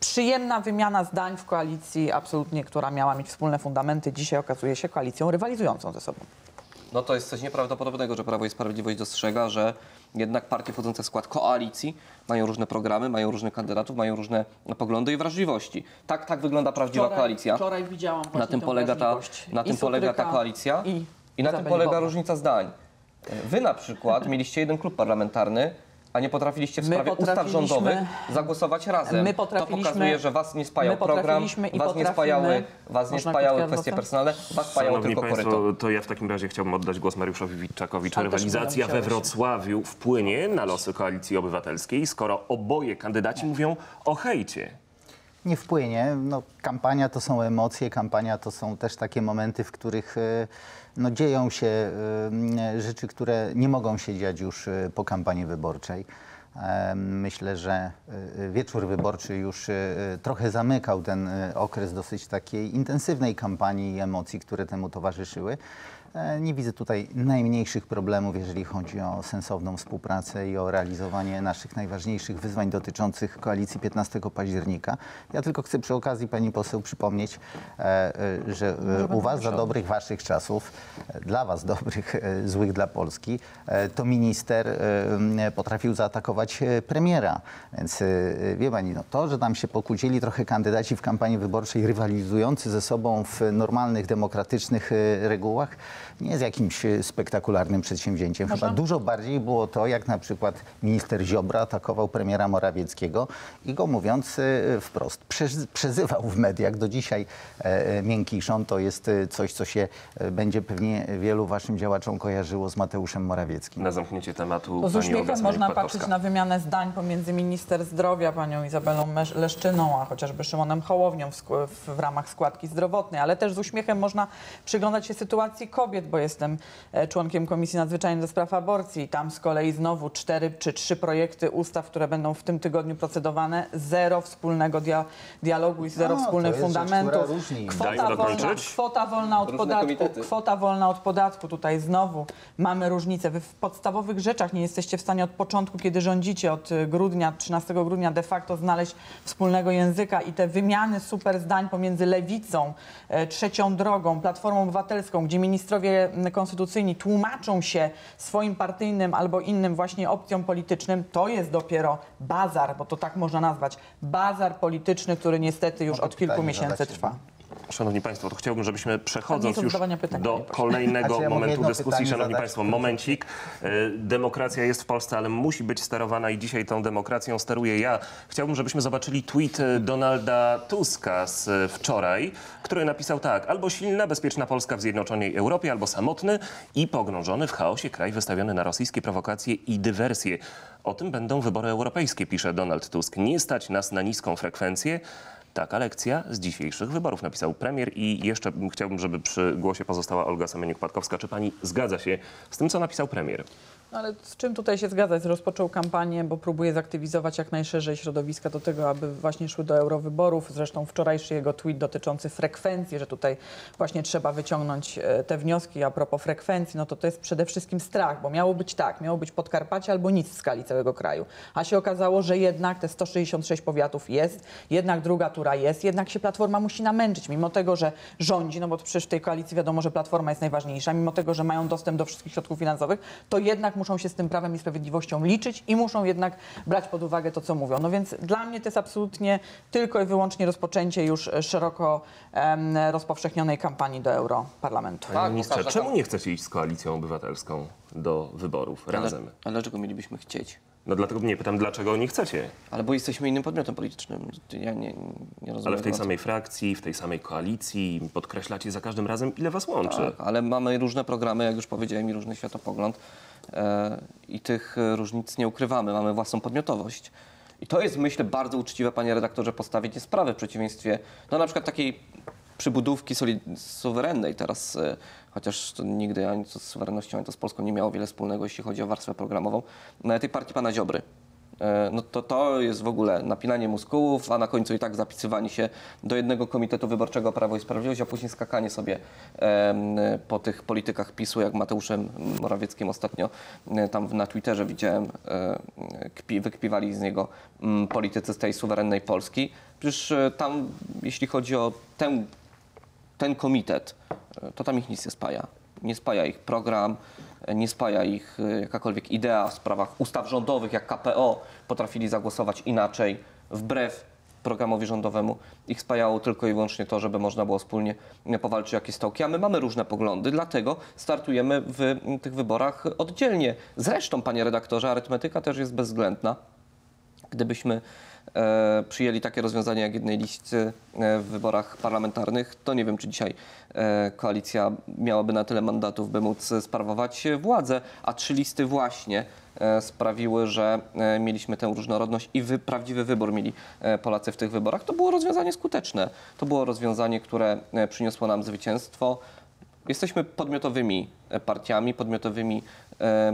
Przyjemna wymiana zdań w koalicji absolutnie, która miała mieć wspólne fundamenty, dzisiaj okazuje się koalicją rywalizującą ze sobą. No to jest coś nieprawdopodobnego, że Prawo i Sprawiedliwość dostrzega, że jednak partie wchodzące w skład koalicji mają różne programy, mają różnych kandydatów, mają różne poglądy i wrażliwości. Tak, tak wygląda prawdziwa wczoraj, koalicja. Wczoraj widziałam na tym polega ta, na tym polega ta koalicja i, i na tym polega różnica zdań. Wy na przykład mieliście jeden klub parlamentarny, a nie potrafiliście w sprawie ustaw rządowych zagłosować razem. My to pokazuje, że was nie spajał program, was nie spajały, was nie spajały kwestie personalne, was spajało tylko koryto. To ja w takim razie chciałbym oddać głos Mariuszowi Witczakowi. Czy rywalizacja we Wrocławiu wpłynie na losy Koalicji Obywatelskiej, skoro oboje kandydaci mówią o hejcie? Nie wpłynie. No, kampania to są emocje, kampania to są też takie momenty, w których no, dzieją się rzeczy, które nie mogą się dziać już po kampanii wyborczej. Myślę, że wieczór wyborczy już trochę zamykał ten okres dosyć takiej intensywnej kampanii i emocji, które temu towarzyszyły. Nie widzę tutaj najmniejszych problemów, jeżeli chodzi o sensowną współpracę i o realizowanie naszych najważniejszych wyzwań dotyczących koalicji piętnastego października. Ja tylko chcę przy okazji pani poseł przypomnieć, że u was za dobrych waszych czasów, dla was dobrych, złych dla Polski, to minister potrafił zaatakować premiera. Więc wie pani, no to, że tam się pokłócili trochę kandydaci w kampanii wyborczej rywalizujący ze sobą w normalnych, demokratycznych regułach, nie jest jakimś spektakularnym przedsięwzięciem. Chyba dużo bardziej było to, jak na przykład minister Ziobro atakował premiera Morawieckiego i go, mówiąc wprost, przezywał w mediach. Do dzisiaj miękiszon to jest coś, co się będzie pewnie wielu waszym działaczom kojarzyło z Mateuszem Morawieckim. Na zamknięcie tematu pani Olga Semeniuk-Patkowska. Można patrzeć na wymianę zdań pomiędzy minister zdrowia, panią Izabelą Leszczyną, a chociażby Szymonem Hołownią w, w ramach składki zdrowotnej, ale też z uśmiechem można przyglądać się sytuacji kobiet, bo jestem członkiem Komisji Nadzwyczajnej do spraw aborcji i tam z kolei znowu cztery czy trzy projekty ustaw, które będą w tym tygodniu procedowane. Zero wspólnego dia dialogu i zero no, wspólnych fundamentów. Rzecz, kwota, wolna, kwota wolna od Różne podatku. Komitety. Kwota wolna od podatku. Tutaj znowu mamy różnicę. Wy w podstawowych rzeczach nie jesteście w stanie od początku, kiedy rządzicie, od grudnia, trzynastego grudnia de facto znaleźć wspólnego języka i te wymiany super zdań pomiędzy Lewicą, Trzecią Drogą, Platformą Obywatelską, gdzie minister Ministrowie konstytucyjni tłumaczą się swoim partyjnym albo innym właśnie opcjom politycznym, to jest dopiero bazar, bo to tak można nazwać, bazar polityczny, który niestety już od kilku miesięcy trwa. Szanowni Państwo, to chciałbym, żebyśmy przechodząc już do kolejnego momentu dyskusji, Szanowni Państwo, momencik. Demokracja jest w Polsce, ale musi być sterowana i dzisiaj tą demokracją steruję ja. Chciałbym, żebyśmy zobaczyli tweet Donalda Tuska z wczoraj, który napisał tak: albo silna, bezpieczna Polska w zjednoczonej Europie, albo samotny i pogrążony w chaosie kraj wystawiony na rosyjskie prowokacje i dywersje. O tym będą wybory europejskie, pisze Donald Tusk. Nie stać nas na niską frekwencję. Taka lekcja z dzisiejszych wyborów, napisał premier. I jeszcze chciałbym, żeby przy głosie pozostała Olga Semeniuk-Patkowska. Czy pani zgadza się z tym, co napisał premier? No ale z czym tutaj się zgadzać? Rozpoczął kampanię, bo próbuje zaktywizować jak najszerzej środowiska do tego, aby właśnie szły do eurowyborów. Zresztą wczorajszy jego tweet dotyczący frekwencji, że tutaj właśnie trzeba wyciągnąć te wnioski a propos frekwencji, no to to jest przede wszystkim strach, bo miało być tak, miało być Podkarpacie albo nic w skali całego kraju. A się okazało, że jednak te sto sześćdziesiąt sześć powiatów jest, jednak druga tura jest, jednak się Platforma musi namęczyć, mimo tego, że rządzi, no bo przecież w tej koalicji wiadomo, że Platforma jest najważniejsza, mimo tego, że mają dostęp do wszystkich środków finansowych, to jednak muszą się z tym Prawem i Sprawiedliwością liczyć i muszą jednak brać pod uwagę to, co mówią. No więc dla mnie to jest absolutnie tylko i wyłącznie rozpoczęcie już szeroko em, rozpowszechnionej kampanii do Europarlamentu. Panie ministrze, czemu nie chcecie iść z Koalicją Obywatelską do wyborów razem? A dlaczego mielibyśmy chcieć? No dlatego mnie pytam, dlaczego nie chcecie? Ale bo jesteśmy innym podmiotem politycznym. Ja nie, nie rozumiem. Ale w tej samej frakcji, w tej samej koalicji podkreślacie za każdym razem, ile was łączy. Tak, ale mamy różne programy, jak już powiedziałem, i różny światopogląd. E, I tych różnic nie ukrywamy. Mamy własną podmiotowość. I to jest, myślę, bardzo uczciwe, panie redaktorze, postawienie sprawy w przeciwieństwie do na przykład takiej przybudówki suwerennej teraz, y, chociaż to nigdy ani to z suwerennością, ani to z Polską nie miało wiele wspólnego, jeśli chodzi o warstwę programową, na tej partii pana Ziobry. Y, no to, to jest w ogóle napinanie muskułów, a na końcu i tak zapisywanie się do jednego komitetu wyborczego Prawo i Sprawiedliwość, a później skakanie sobie y, y, po tych politykach PiSu, jak Mateuszem Morawieckim ostatnio y, tam na Twitterze widziałem, y, kpi, wykpiwali z niego y, politycy z tej suwerennej Polski. Przecież y, tam, jeśli chodzi o tę ten komitet, to tam ich nic nie spaja. Nie spaja ich program, nie spaja ich jakakolwiek idea w sprawach ustaw rządowych, jak K P O potrafili zagłosować inaczej, wbrew programowi rządowemu ich spajało tylko i wyłącznie to, żeby można było wspólnie powalczyć o jakieś stołki. A my mamy różne poglądy, dlatego startujemy w tych wyborach oddzielnie. Zresztą, panie redaktorze, arytmetyka też jest bezwzględna. Gdybyśmy e, przyjęli takie rozwiązanie jak jednej listy w wyborach parlamentarnych, to nie wiem, czy dzisiaj e, koalicja miałaby na tyle mandatów, by móc sprawować władzę, a trzy listy właśnie e, sprawiły, że e, mieliśmy tę różnorodność i wy, prawdziwy wybór mieli e, Polacy w tych wyborach. To było rozwiązanie skuteczne. To było rozwiązanie, które e, przyniosło nam zwycięstwo. Jesteśmy podmiotowymi partiami, podmiotowymi e,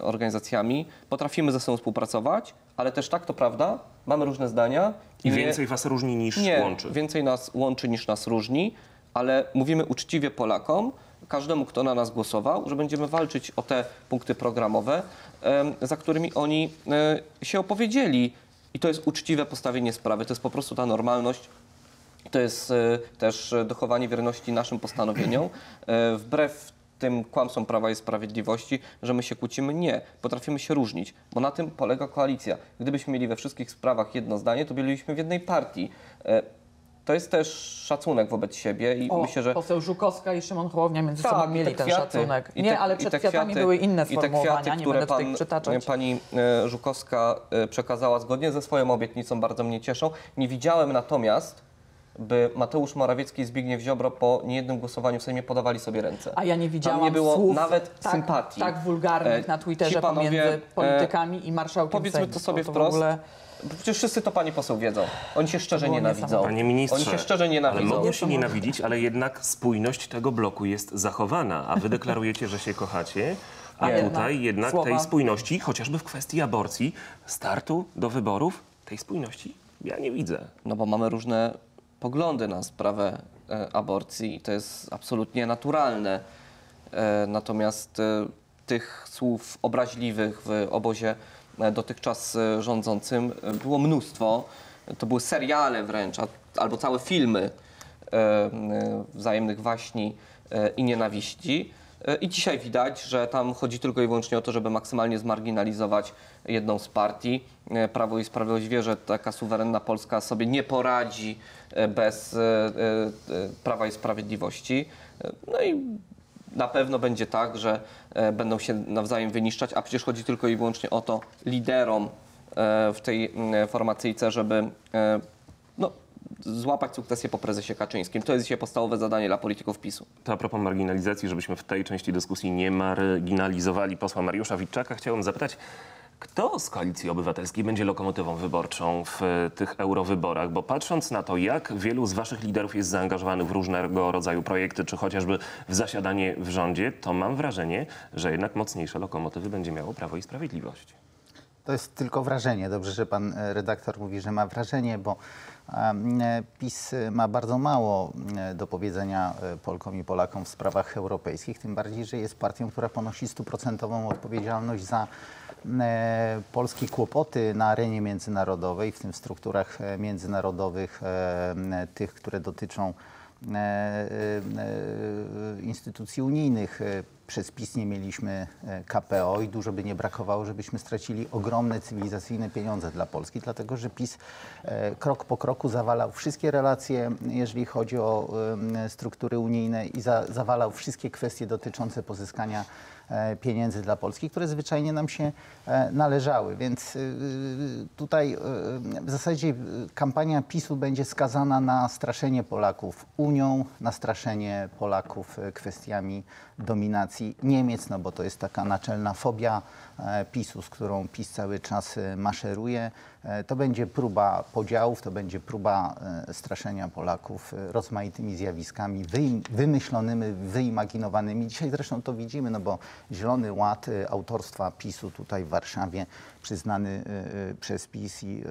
organizacjami. Potrafimy ze sobą współpracować, ale też tak, to prawda, mamy różne zdania. I nie, więcej was różni niż nie, łączy. Więcej nas łączy niż nas różni, ale mówimy uczciwie Polakom, każdemu, kto na nas głosował, że będziemy walczyć o te punkty programowe, e, za którymi oni e, się opowiedzieli. I to jest uczciwe postawienie sprawy, to jest po prostu ta normalność. To jest y, też dochowanie wierności naszym postanowieniom, y, wbrew tym kłamstwom Prawa i Sprawiedliwości, że my się kłócimy. Nie, potrafimy się różnić, bo na tym polega koalicja. Gdybyśmy mieli we wszystkich sprawach jedno zdanie, to byliśmy w jednej partii. Y, to jest też szacunek wobec siebie i o, myślę, że... poseł Żukowska i Szymon Hołownia między tak, sobą mieli ten kwiaty, szacunek. Nie, te, ale przed kwiatami kwiaty, były inne sformułowania, kwiaty, nie będę pan, tutaj przytaczać. Pani y, Żukowska y, przekazała zgodnie ze swoją obietnicą, bardzo mnie cieszą. Nie widziałem natomiast, by Mateusz Morawiecki i Zbigniew Ziobro po niejednym głosowaniu w Sejmie podawali sobie ręce. A ja nie widziałam Tam nie było słów nawet tak, sympatii. tak wulgarnych na Twitterze panowie, pomiędzy politykami i marszałkiem powiedzmy Sejmu. Powiedzmy to sobie to wprost. W ogóle... Przecież wszyscy to pani poseł wiedzą. Oni się szczerze nienawidzą. Panie ministrze, Oni się szczerze nienawidzą. Ale mogą się nienawidzić, ale jednak spójność tego bloku jest zachowana. A wy deklarujecie, że się kochacie. A nie, tutaj jednak słowa. tej spójności, chociażby w kwestii aborcji, startu do wyborów, tej spójności ja nie widzę. No bo mamy różne... poglądy na sprawę e, aborcji. To jest absolutnie naturalne. E, natomiast e, tych słów obraźliwych w obozie e, dotychczas e, rządzącym e, było mnóstwo. To były seriale wręcz, a, albo całe filmy e, e, wzajemnych waśni e, i nienawiści. I dzisiaj widać, że tam chodzi tylko i wyłącznie o to, żeby maksymalnie zmarginalizować jedną z partii. Prawo i Sprawiedliwość wie, że taka suwerenna Polska sobie nie poradzi bez Prawa i Sprawiedliwości. No i na pewno będzie tak, że będą się nawzajem wyniszczać, a przecież chodzi tylko i wyłącznie o to liderom w tej formacyjce, żeby... no, złapać sukcesję po prezesie Kaczyńskim. To jest dzisiaj podstawowe zadanie dla polityków PiSu. To a propos marginalizacji, żebyśmy w tej części dyskusji nie marginalizowali posła Mariusza Witczaka, chciałem zapytać, kto z Koalicji Obywatelskiej będzie lokomotywą wyborczą w tych eurowyborach? Bo patrząc na to, jak wielu z waszych liderów jest zaangażowanych w różnego rodzaju projekty, czy chociażby w zasiadanie w rządzie, to mam wrażenie, że jednak mocniejsze lokomotywy będzie miało Prawo i Sprawiedliwość. To jest tylko wrażenie. Dobrze, że pan redaktor mówi, że ma wrażenie, bo PiS ma bardzo mało do powiedzenia Polkom i Polakom w sprawach europejskich, tym bardziej, że jest partią, która ponosi stuprocentową odpowiedzialność za polskie kłopoty na arenie międzynarodowej, w tym w strukturach międzynarodowych, tych, które dotyczą instytucji unijnych. Przez PiS nie mieliśmy K P O i dużo by nie brakowało, żebyśmy stracili ogromne cywilizacyjne pieniądze dla Polski, dlatego że PiS krok po kroku zawalał wszystkie relacje, jeżeli chodzi o struktury unijne i za, zawalał wszystkie kwestie dotyczące pozyskania pieniędzy dla Polski, które zwyczajnie nam się należały. Więc tutaj w zasadzie kampania PiSu będzie skazana na straszenie Polaków Unią, na straszenie Polaków kwestiami dominacji Niemiec, no bo to jest taka naczelna fobia PiSu, z którą PiS cały czas maszeruje. To będzie próba podziałów, to będzie próba straszenia Polaków rozmaitymi zjawiskami wymyślonymi, wyimaginowanymi. Dzisiaj zresztą to widzimy, no bo Zielony Ład autorstwa PiSu tutaj w Warszawie, przyznany przez PiS i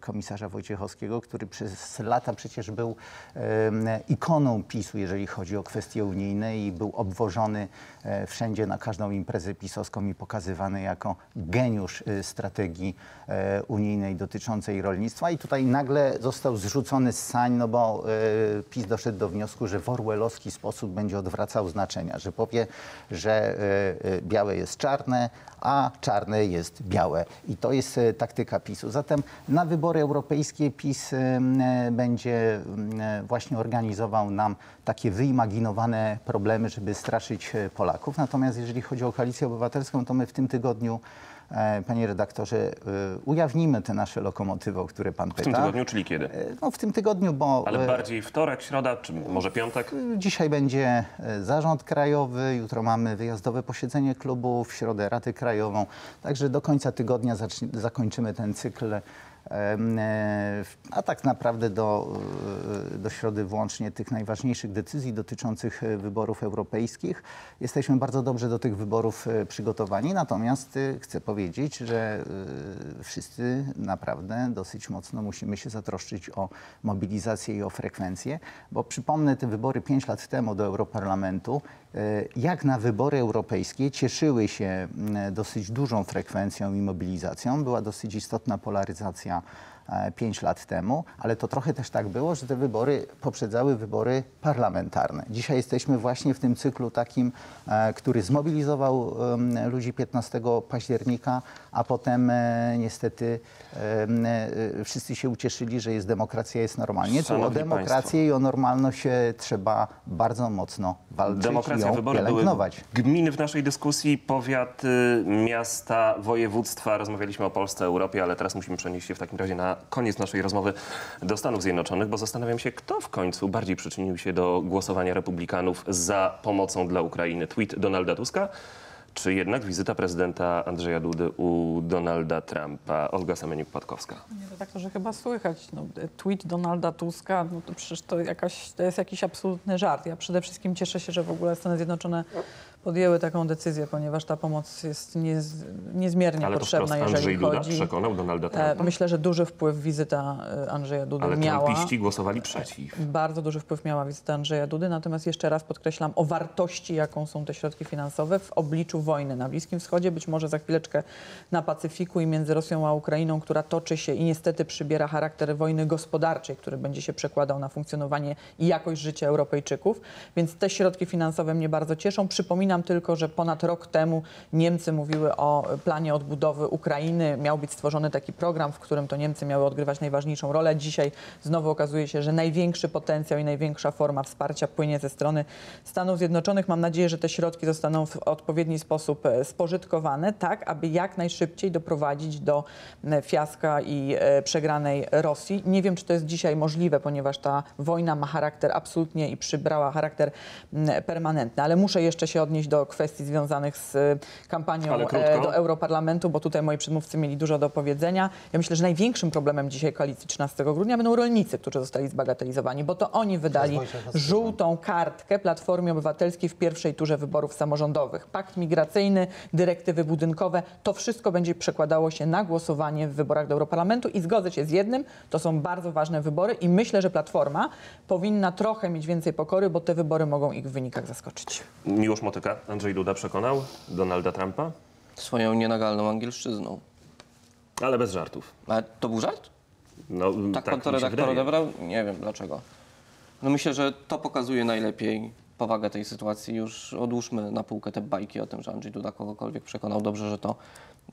komisarza Wojciechowskiego, który przez lata przecież był ikoną PiSu, jeżeli chodzi o kwestie unijne i był obwożony wszędzie na każdą imprezę pisowską i pokazywany jako geniusz strategii unijnej dotyczącej rolnictwa i tutaj nagle został zrzucony z sań, no bo y, PiS doszedł do wniosku, że w orwellowski sposób będzie odwracał znaczenia, że powie, że y, y, białe jest czarne, a czarne jest białe. I to jest y, taktyka PiSu. Zatem na wybory europejskie PiS y, y, będzie y, właśnie organizował nam takie wyimaginowane problemy, żeby straszyć Polaków. Natomiast jeżeli chodzi o Koalicję Obywatelską, to my w tym tygodniu, panie redaktorze, ujawnimy te nasze lokomotywy, o które pan pyta. W tym tygodniu, czyli kiedy? No w tym tygodniu, bo... Ale bardziej wtorek, środa, czy może piątek? Dzisiaj będzie zarząd krajowy, jutro mamy wyjazdowe posiedzenie klubu, w środę Radę Krajową. Także do końca tygodnia zakończymy ten cykl. A tak naprawdę do, do środy włącznie tych najważniejszych decyzji dotyczących wyborów europejskich. Jesteśmy bardzo dobrze do tych wyborów przygotowani, natomiast chcę powiedzieć, że wszyscy naprawdę dosyć mocno musimy się zatroszczyć o mobilizację i o frekwencję, bo przypomnę te wybory pięć lat temu do Europarlamentu, jak na wybory europejskie cieszyły się dosyć dużą frekwencją i mobilizacją. Była dosyć istotna polaryzacja pięć lat temu, ale to trochę też tak było, że te wybory poprzedzały wybory parlamentarne. Dzisiaj jesteśmy właśnie w tym cyklu takim, który zmobilizował ludzi piętnastego października, a potem niestety wszyscy się ucieszyli, że jest demokracja, jest normalnie. Tu o demokrację i o normalność trzeba bardzo mocno walczyć. Demokracja, wybory były gminy w naszej dyskusji, powiaty, miasta, województwa. Rozmawialiśmy o Polsce, Europie, ale teraz musimy przenieść się w takim razie na koniec naszej rozmowy do Stanów Zjednoczonych, bo zastanawiam się, kto w końcu bardziej przyczynił się do głosowania Republikanów za pomocą dla Ukrainy. Tweet Donalda Tuska, czy jednak wizyta prezydenta Andrzeja Dudy u Donalda Trumpa? Olga Semeniuk-Patkowska. Nie, redaktorze, chyba słychać. No, tweet Donalda Tuska, no to przecież to, jakaś, to jest jakiś absolutny żart. Ja przede wszystkim cieszę się, że w ogóle Stany Zjednoczone podjęły taką decyzję, ponieważ ta pomoc jest niez, niezmiernie ale potrzebna, to jeżeli Andrzej chodzi... Andrzej Duda przekonał Donalda Trumpa? Myślę, że duży wpływ wizyta Andrzeja Dudy ale miała. Ale trumpiści głosowali przeciw. Bardzo duży wpływ miała wizyta Andrzeja Dudy. Natomiast jeszcze raz podkreślam o wartości, jaką są te środki finansowe w obliczu wojny na Bliskim Wschodzie, być może za chwileczkę na Pacyfiku i między Rosją a Ukrainą, która toczy się i niestety przybiera charakter wojny gospodarczej, który będzie się przekładał na funkcjonowanie i jakość życia Europejczyków. Więc te środki finansowe mnie bardzo cieszą. Przypominam tylko, że ponad rok temu Niemcy mówiły o planie odbudowy Ukrainy. Miał być stworzony taki program, w którym to Niemcy miały odgrywać najważniejszą rolę. Dzisiaj znowu okazuje się, że największy potencjał i największa forma wsparcia płynie ze strony Stanów Zjednoczonych. Mam nadzieję, że te środki zostaną w odpowiedni sposób spożytkowane, tak aby jak najszybciej doprowadzić do fiaska i przegranej Rosji. Nie wiem, czy to jest dzisiaj możliwe, ponieważ ta wojna ma charakter absolutnie i przybrała charakter permanentny, ale muszę jeszcze się odnieść do kwestii związanych z kampanią do Europarlamentu, bo tutaj moi przedmówcy mieli dużo do powiedzenia. Ja myślę, że największym problemem dzisiaj koalicji trzynastego grudnia będą rolnicy, którzy zostali zbagatelizowani, bo to oni wydali żółtą kartkę Platformie Obywatelskiej w pierwszej turze wyborów samorządowych. Pakt migracyjny, dyrektywy budynkowe, to wszystko będzie przekładało się na głosowanie w wyborach do Europarlamentu i zgodzę się z jednym, to są bardzo ważne wybory i myślę, że Platforma powinna trochę mieć więcej pokory, bo te wybory mogą ich w wynikach zaskoczyć. Miłosz Motyka. Andrzej Duda przekonał Donalda Trumpa? Swoją nienagalną angielszczyzną. Ale bez żartów. Ale to był żart? No, tak, tak pan to redaktor odebrał? Nie wiem dlaczego. No myślę, że to pokazuje najlepiej powagę tej sytuacji. Już odłóżmy na półkę te bajki o tym, że Andrzej Duda kogokolwiek przekonał. Dobrze, że to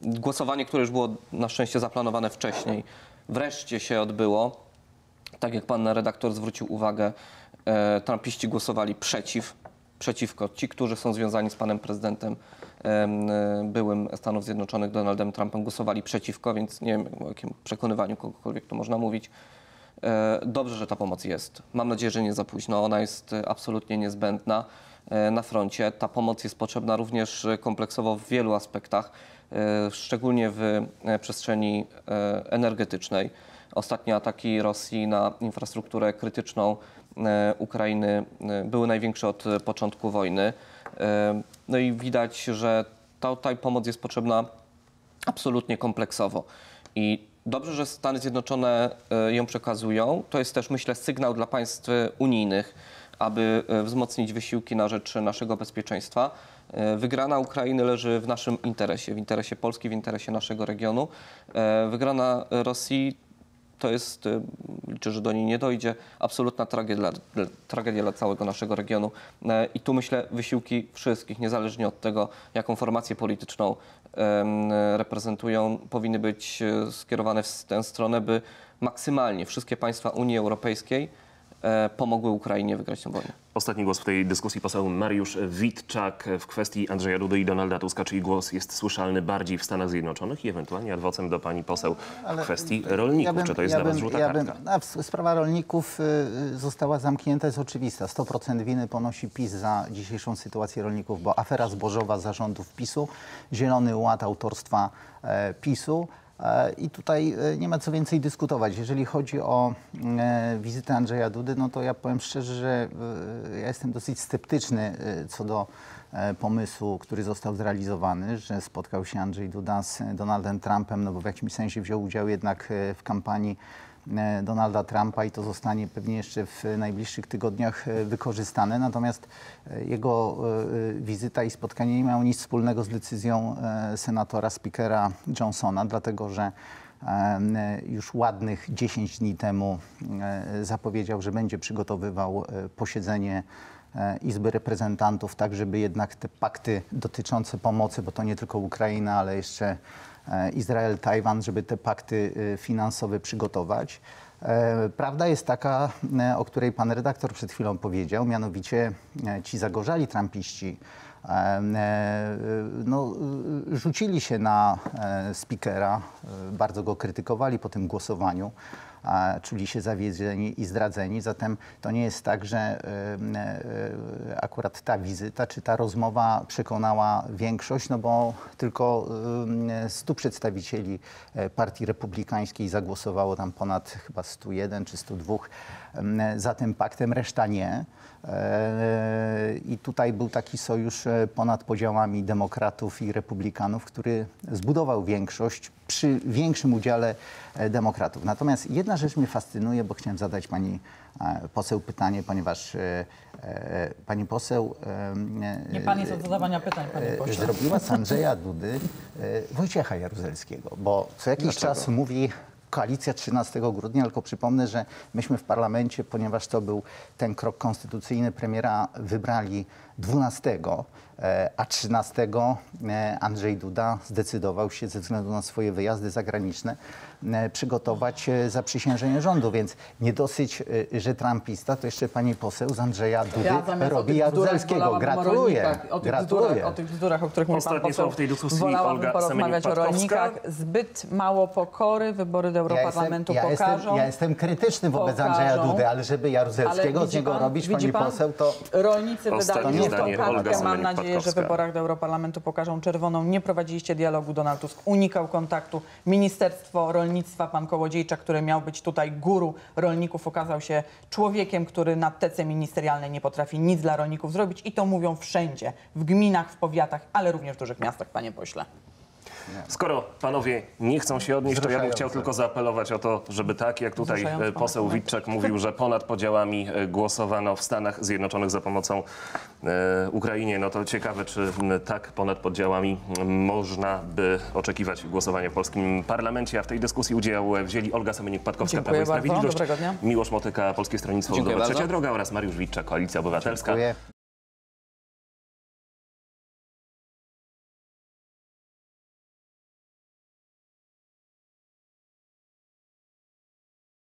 głosowanie, które już było na szczęście zaplanowane wcześniej, wreszcie się odbyło. Tak jak pan redaktor zwrócił uwagę, e, trumpiści głosowali przeciw. Przeciwko. Ci, którzy są związani z panem prezydentem byłym Stanów Zjednoczonych Donaldem Trumpem, głosowali przeciwko, więc nie wiem o jakim przekonywaniu kogokolwiek tu można mówić. Dobrze, że ta pomoc jest. Mam nadzieję, że nie za późno. Ona jest absolutnie niezbędna na froncie. Ta pomoc jest potrzebna również kompleksowo w wielu aspektach, szczególnie w przestrzeni energetycznej. Ostatnie ataki Rosji na infrastrukturę krytyczną Ukrainy były największe od początku wojny. No i widać, że ta, ta pomoc jest potrzebna absolutnie kompleksowo. I dobrze, że Stany Zjednoczone ją przekazują. To jest też, myślę, sygnał dla państw unijnych, aby wzmocnić wysiłki na rzecz naszego bezpieczeństwa. Wygrana Ukrainy leży w naszym interesie, w interesie Polski, w interesie naszego regionu. Wygrana Rosji to jest, liczę, że do niej nie dojdzie, absolutna tragedia, tragedia dla całego naszego regionu. I tu myślę wysiłki wszystkich, niezależnie od tego, jaką formację polityczną reprezentują, powinny być skierowane w tę stronę, by maksymalnie wszystkie państwa Unii Europejskiej pomogły Ukrainie wygrać tę wojnę. Ostatni głos w tej dyskusji poseł Mariusz Witczak w kwestii Andrzeja Dudy i Donalda Tuska. Czyli głos jest słyszalny bardziej w Stanach Zjednoczonych i ewentualnie adwocem do pani poseł w kwestii Ale rolników. Ja bym, Czy to jest ja dla was bym, żółta ja kartka? Bym, sprawa rolników została zamknięta, jest oczywista. sto procent winy ponosi PiS za dzisiejszą sytuację rolników, bo afera zbożowa zarządów PiSu, Zielony Ład autorstwa PiSu. I tutaj nie ma co więcej dyskutować. Jeżeli chodzi o wizytę Andrzeja Dudy, no to ja powiem szczerze, że ja jestem dosyć sceptyczny co do pomysłu, który został zrealizowany, że spotkał się Andrzej Duda z Donaldem Trumpem, no bo w jakimś sensie wziął udział jednak w kampanii Donalda Trumpa i to zostanie pewnie jeszcze w najbliższych tygodniach wykorzystane. Natomiast jego wizyta i spotkanie nie miało nic wspólnego z decyzją senatora, spikera Johnsona, dlatego że już ładnych dziesięć dni temu zapowiedział, że będzie przygotowywał posiedzenie Izby Reprezentantów, tak żeby jednak te pakty dotyczące pomocy, bo to nie tylko Ukraina, ale jeszcze Izrael, Tajwan, żeby te pakty finansowe przygotować. Prawda jest taka, o której pan redaktor przed chwilą powiedział, mianowicie ci zagorzali trumpiści no, rzucili się na spikera, bardzo go krytykowali po tym głosowaniu, czuli się zawiedzeni i zdradzeni. Zatem to nie jest tak, że akurat ta wizyta czy ta rozmowa przekonała większość, no bo tylko stu przedstawicieli Partii Republikańskiej zagłosowało, tam ponad chyba sto jeden czy sto dwa za tym paktem, reszta nie. I tutaj był taki sojusz ponad podziałami demokratów i republikanów, który zbudował większość przy większym udziale demokratów. Natomiast jedna rzecz mnie fascynuje, bo chciałem zadać pani poseł pytanie, ponieważ pani poseł... Nie pan jest od zadawania pytań, panie pośle. Zrobiła z Andrzeja Dudy Wojciecha Jaruzelskiego, bo co jakiś Dlaczego? czas mówi... Koalicja trzynastego grudnia, tylko przypomnę, że myśmy w parlamencie, ponieważ to był ten krok konstytucyjny, premiera wybrali dwunastego, a trzynastego Andrzej Duda zdecydował się ze względu na swoje wyjazdy zagraniczne przygotować zaprzysiężenie rządu, więc nie dosyć, że trumpista, to jeszcze pani poseł z Andrzeja Dudy ja robi Jaruzelskiego. Gratuluję. O tych, Gratuluję. Bzdurach, o tych bzdurach, o których mówi pan poseł, w tej dyskusji Olga porozmawiać o rolnikach. Zbyt mało pokory, wybory do Europarlamentu ja jestem, ja pokażą. Jestem, ja jestem krytyczny wobec pokażą, Andrzeja Dudy, ale żeby Jaruzelskiego ale z niego pan, robić, pani pan, poseł, to... Rolnicy wydali tą kartkę. Mam nadzieję, że w wyborach do Europarlamentu pokażą czerwoną. Nie prowadziliście dialogu, Donald Tusk unikał kontaktu. Ministerstwo Rolnictwa pan Kołodziejczak, który miał być tutaj guru rolników, okazał się człowiekiem, który na tece ministerialnej nie potrafi nic dla rolników zrobić i to mówią wszędzie, w gminach, w powiatach, ale również w dużych miastach, panie pośle. Skoro panowie nie chcą się odnieść, to ja bym chciał tylko zaapelować o to, żeby tak jak tutaj poseł Witczak mówił, że ponad podziałami głosowano w Stanach Zjednoczonych za pomocą e, Ukrainie. No to ciekawe, czy tak ponad podziałami można by oczekiwać głosowania w polskim parlamencie. A w tej dyskusji udział wzięli Olga Semeniuk-Patkowska, Prawo i Sprawiedliwość, Miłosz Motyka, Polskie Stronnictwo Ludowe, Trzecia Droga oraz Mariusz Witczak, Koalicja Obywatelska. Dziękuję.